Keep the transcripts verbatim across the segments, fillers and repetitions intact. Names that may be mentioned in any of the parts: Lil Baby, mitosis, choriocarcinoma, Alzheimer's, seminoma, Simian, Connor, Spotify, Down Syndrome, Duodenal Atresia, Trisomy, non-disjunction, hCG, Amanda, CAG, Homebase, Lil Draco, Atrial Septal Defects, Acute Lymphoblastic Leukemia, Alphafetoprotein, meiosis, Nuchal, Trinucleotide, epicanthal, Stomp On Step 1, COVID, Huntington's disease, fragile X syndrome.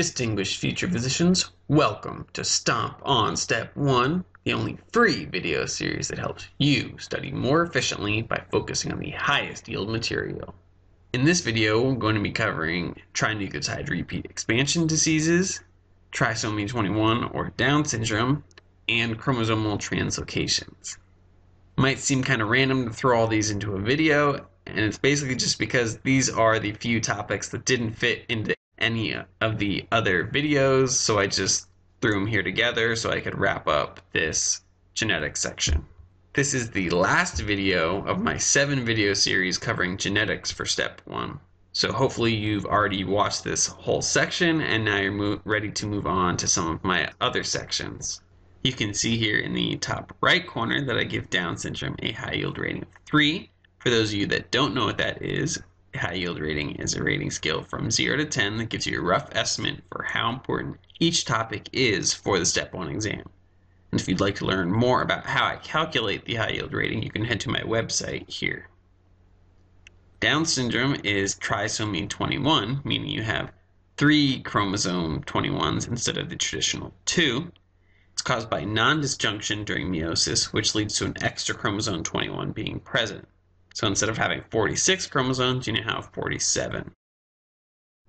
Distinguished future physicians, welcome to Stomp On Step one, the only free video series that helps you study more efficiently by focusing on the highest yield material. In this video, we're going to be covering trinucleotide repeat expansion diseases, trisomy twenty-one or Down syndrome, and chromosomal translocations. It might seem kind of random to throw all these into a video, and it's basically just because these are the few topics that didn't fit into any of the other videos, so I just threw them here together so I could wrap up this genetic section. This is the last video of my seven video series covering genetics for step one. So hopefully you've already watched this whole section and now you're ready to move on to some of my other sections. You can see here in the top right corner that I give Down syndrome a high yield rating of three. For those of you that don't know what that is, high yield rating is a rating scale from zero to ten that gives you a rough estimate for how important each topic is for the step one exam. And if you'd like to learn more about how I calculate the high yield rating, you can head to my website here. Down syndrome is trisomy twenty-one, meaning you have three chromosome twenty-ones instead of the traditional two. It's caused by non-disjunction during meiosis, which leads to an extra chromosome twenty-one being present. So instead of having forty-six chromosomes, you now have forty-seven.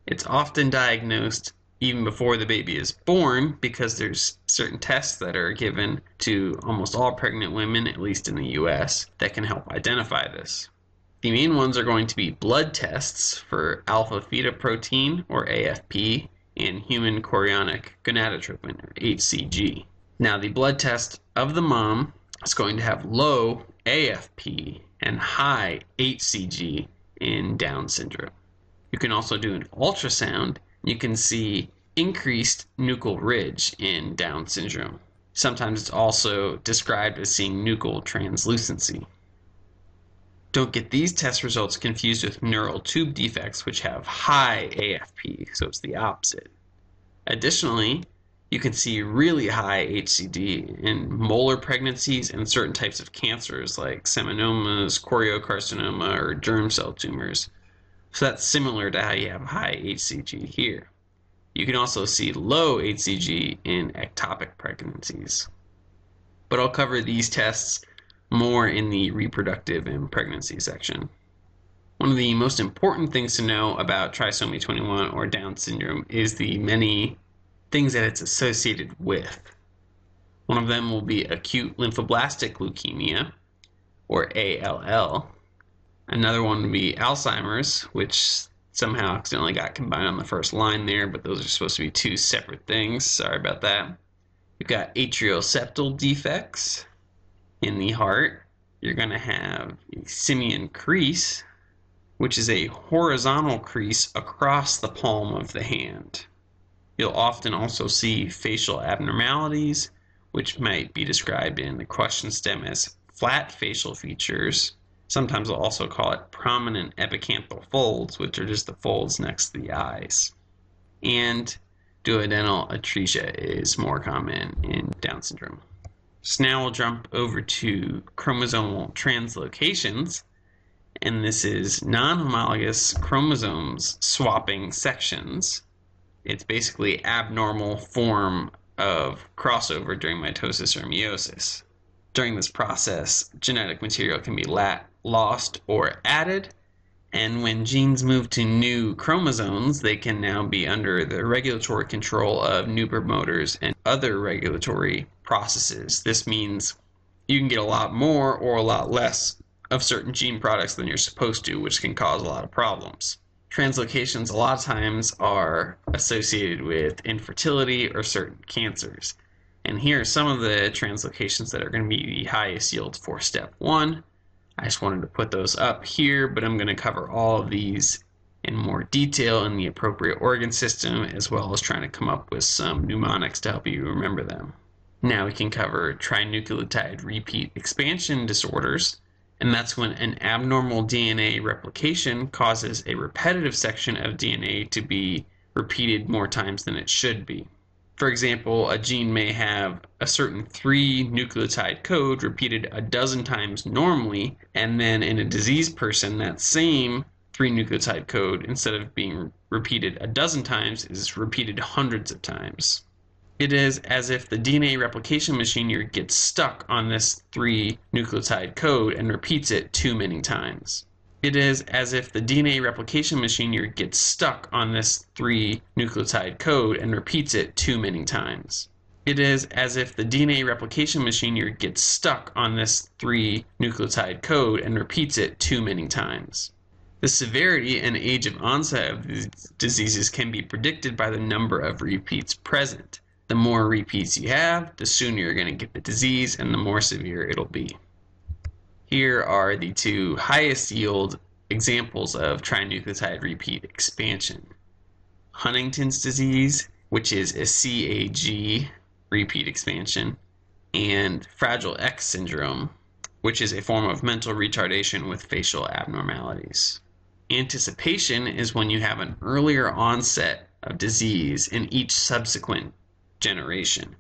It's often diagnosed even before the baby is born because there's certain tests that are given to almost all pregnant women, at least in the U S, that can help identify this. The main ones are going to be blood tests for alpha-fetoprotein, or A F P, and human chorionic gonadotropin, or H C G. Now, the blood test of the mom is going to have low A F P and high H C G in Down syndrome. You can also do an ultrasound, and you can see increased nuchal ridge in Down syndrome. Sometimes it's also described as seeing nuchal translucency. Don't get these test results confused with neural tube defects, which have high A F P, so it's the opposite. Additionally, you can see really high H C G in molar pregnancies and certain types of cancers like seminomas, choriocarcinoma, or germ cell tumors. So that's similar to how you have high H C G here. You can also see low H C G in ectopic pregnancies. But I'll cover these tests more in the reproductive and pregnancy section. One of the most important things to know about trisomy twenty-one or Down syndrome is the many things that it's associated with. One of them will be acute lymphoblastic leukemia, or A L L. Another one would be Alzheimer's, which somehow accidentally got combined on the first line there, but those are supposed to be two separate things. Sorry about that. You've got atrial septal defects in the heart. You're going to have a Simian crease, which is a horizontal crease across the palm of the hand. You'll often also see facial abnormalities, which might be described in the question stem as flat facial features. Sometimes they'll also call it prominent epicanthal folds, which are just the folds next to the eyes. And duodenal atresia is more common in Down syndrome. So now we'll jump over to chromosomal translocations, and this is non-homologous chromosomes swapping sections. It's basically abnormal form of crossover during mitosis or meiosis. During this process, genetic material can be la lost or added, and when genes move to new chromosomes, they can now be under the regulatory control of new promoters and other regulatory processes. This means you can get a lot more or a lot less of certain gene products than you're supposed to, which can cause a lot of problems. Translocations a lot of times are associated with infertility or certain cancers. And here are some of the translocations that are going to be the highest yield for step one. I just wanted to put those up here, but I'm going to cover all of these in more detail in the appropriate organ system, as well as trying to come up with some mnemonics to help you remember them. Now we can cover trinucleotide repeat expansion disorders. And that's when an abnormal D N A replication causes a repetitive section of D N A to be repeated more times than it should be. For example, a gene may have a certain three nucleotide code repeated a dozen times normally, and then in a diseased person, that same three nucleotide code, instead of being repeated a dozen times, is repeated hundreds of times. It is as if the D N A replication machinery gets stuck on this three nucleotide code and repeats it too many times. It is as if the D N A replication machinery gets stuck on this three nucleotide code and repeats it too many times. It is as if the D N A replication machinery gets stuck on this three nucleotide code and repeats it too many times. The severity and age of onset of these diseases can be predicted by the number of repeats present. The more repeats you have, the sooner you're going to get the disease and the more severe it'll be. Here are the two highest yield examples of trinucleotide repeat expansion. Huntington's disease, which is a C A G repeat expansion, and fragile X syndrome, which is a form of mental retardation with facial abnormalities. Anticipation is when you have an earlier onset of disease in each subsequent generation,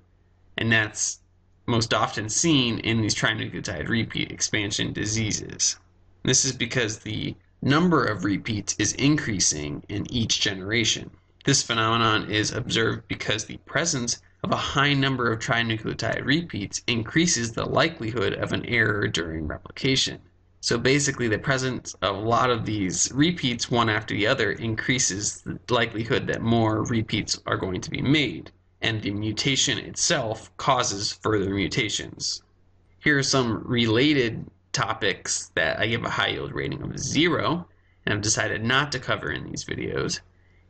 and that's most often seen in these trinucleotide repeat expansion diseases. This is because the number of repeats is increasing in each generation. This phenomenon is observed because the presence of a high number of trinucleotide repeats increases the likelihood of an error during replication. So basically, the presence of a lot of these repeats one after the other increases the likelihood that more repeats are going to be made, and the mutation itself causes further mutations. Here are some related topics that I give a high yield rating of zero, and I've decided not to cover in these videos.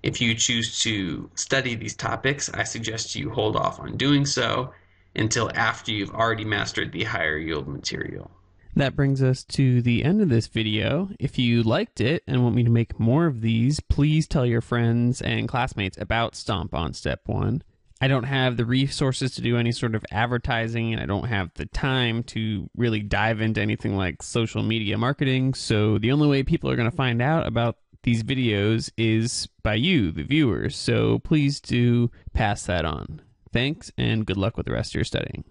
If you choose to study these topics, I suggest you hold off on doing so until after you've already mastered the higher yield material. That brings us to the end of this video. If you liked it and want me to make more of these, please tell your friends and classmates about Stomp on Step one. I don't have the resources to do any sort of advertising, and I don't have the time to really dive into anything like social media marketing, so the only way people are going to find out about these videos is by you, the viewers, so please do pass that on. Thanks, and good luck with the rest of your studying.